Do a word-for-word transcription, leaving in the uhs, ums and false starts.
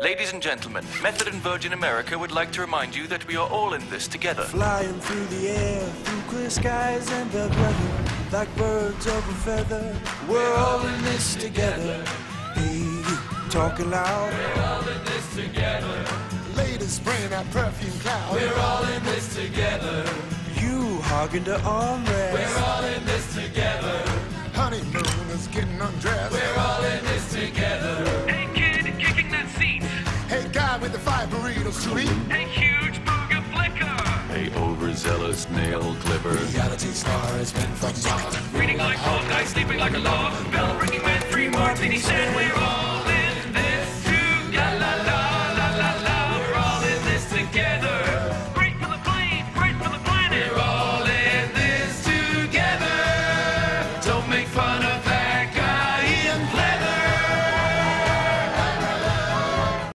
Ladies and gentlemen, Method and Virgin America would like to remind you that we are all in this together. Flying through the air, through clear skies and the weather, like birds of a feather, we're all in this together. Hey, talking loud, we're all in this together. Ladies spraying our perfume cloud, we're all in this together. You hogging the armrest, we're all in this together. Honeymooners getting undressed, we're all in this together. Hey kid, kicking that seat. Hey guy with the five burritos to eat. Hey huge burger flicker. Hey overzealous nail clipper. Reality star has been from God. Reading like Hawkeye, sleeping like a log. Bell ringing when three martinis said we're all.